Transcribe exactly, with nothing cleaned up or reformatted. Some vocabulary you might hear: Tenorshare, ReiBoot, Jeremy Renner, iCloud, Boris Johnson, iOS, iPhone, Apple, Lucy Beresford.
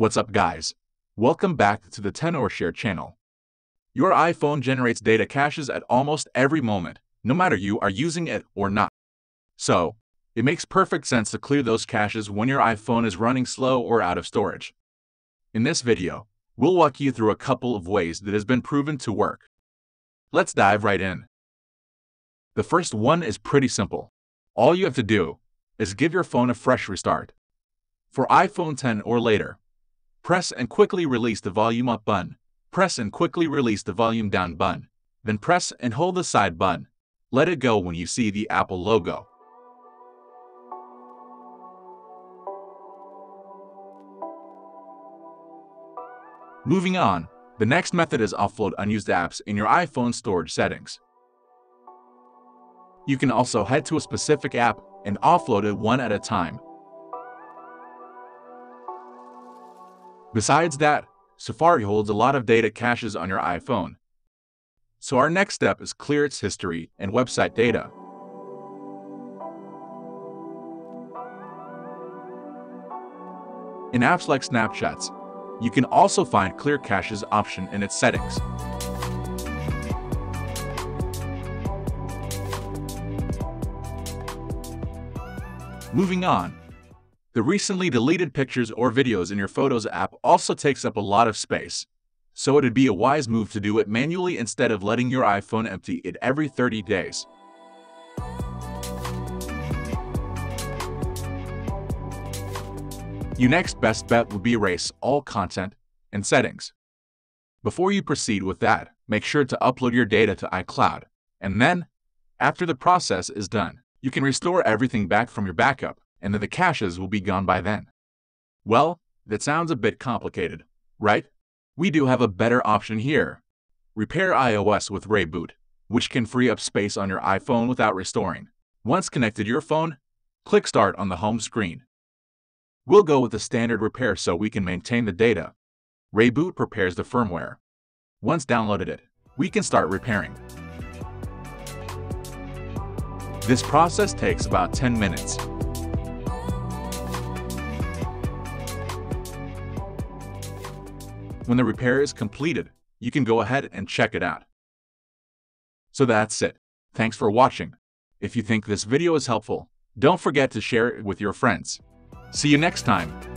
What's up, guys? Welcome back to the Tenorshare channel. Your iPhone generates data caches at almost every moment, no matter you are using it or not. So, it makes perfect sense to clear those caches when your iPhone is running slow or out of storage. In this video, we'll walk you through a couple of ways that has been proven to work. Let's dive right in. The first one is pretty simple. All you have to do is give your phone a fresh restart. For iPhone ten or later, press and quickly release the volume up button, press and quickly release the volume down button, then press and hold the side button. Let it go when you see the Apple logo. Moving on, the next method is offload unused apps in your iPhone storage settings. You can also head to a specific app and offload it one at a time. Besides that, Safari holds a lot of data caches on your iPhone. So our next step is clear its history and website data. In apps like Snapchats, you can also find Clear Caches option in its settings. Moving on, the recently deleted pictures or videos in your Photos app also takes up a lot of space, so it'd be a wise move to do it manually instead of letting your iPhone empty it every thirty days. Your next best bet would be erase all content and settings. Before you proceed with that, make sure to upload your data to iCloud, and then, after the process is done, you can restore everything back from your backup, and then the caches will be gone by then. Well, that sounds a bit complicated, right? We do have a better option here. Repair iOS with ReiBoot, which can free up space on your iPhone without restoring. Once connected your phone, click Start on the home screen. We'll go with the standard repair so we can maintain the data. ReiBoot prepares the firmware. Once downloaded it, we can start repairing. This process takes about ten minutes. When the repair is completed, you can go ahead and check it out. So that's it. Thanks for watching. If you think this video is helpful, don't forget to share it with your friends. See you next time.